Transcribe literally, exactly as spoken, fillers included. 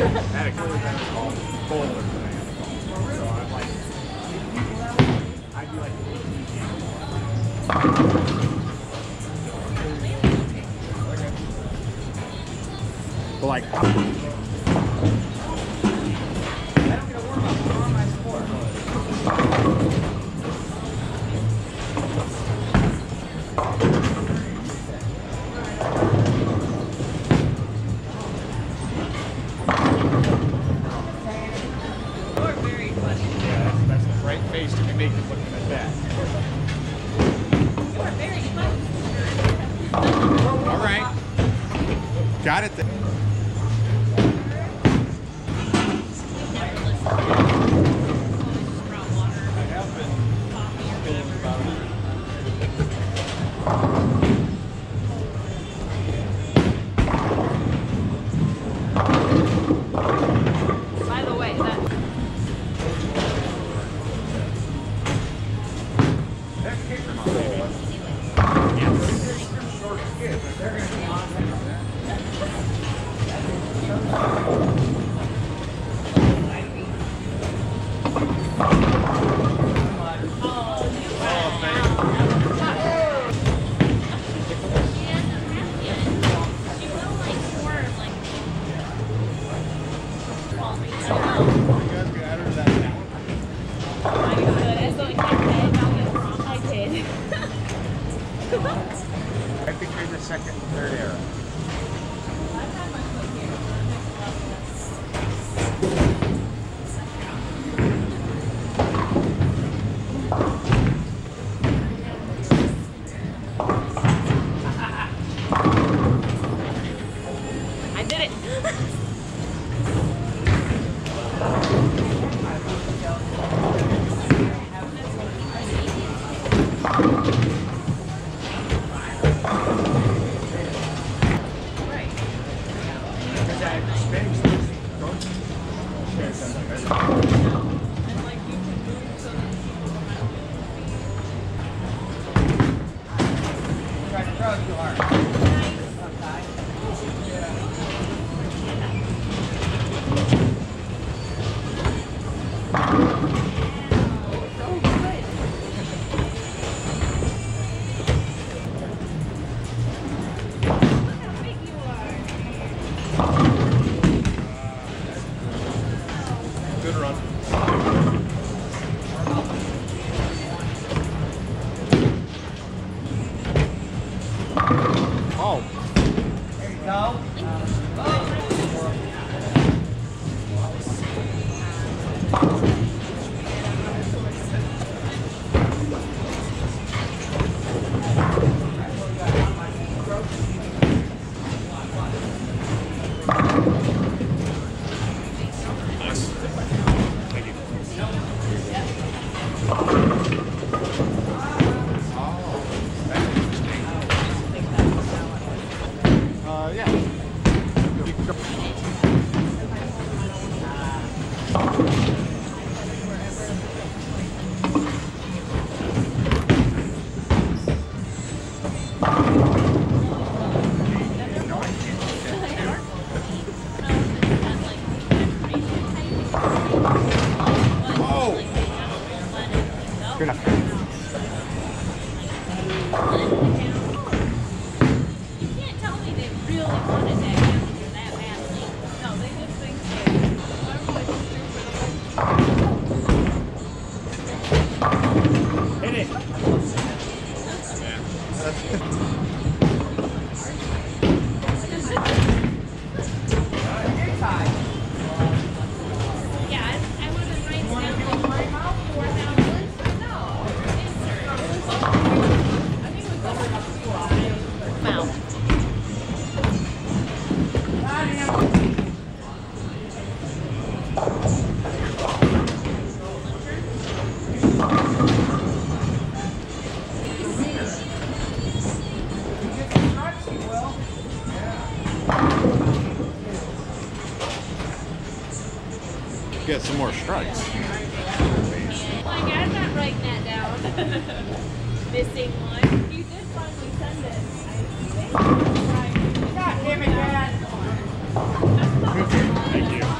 That actually kind of called bowler for that. So I'm like, I'd be like, but like, I don't get a warm up on my sport. You are very funny. Yeah, that's, that's the right face to be making looking at that. You are very funny. All right. Got it then. Get some more strikes. Like, I'm not writing that down. Missing one. You did finally send it. I think God damn it, Dad. Thank you.